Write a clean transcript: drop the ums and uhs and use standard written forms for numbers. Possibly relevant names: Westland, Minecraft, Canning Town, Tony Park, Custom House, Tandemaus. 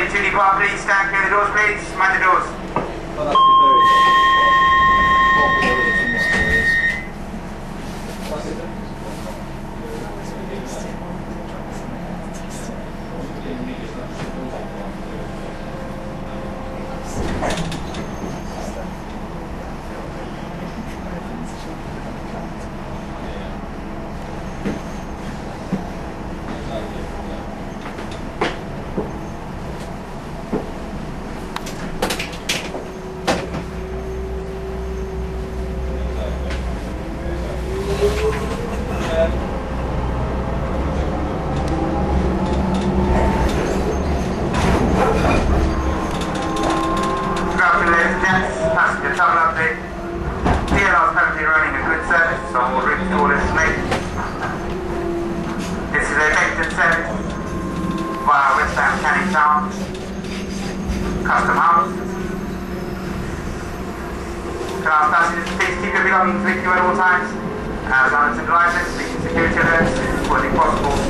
ready, Tony Park, please stand clear the doors, please. Mind the doors. Westland, Canning Town, Custom House. Class passengers, please keep your belongings with you at all times. As on its devices, seeking security alerts if possible.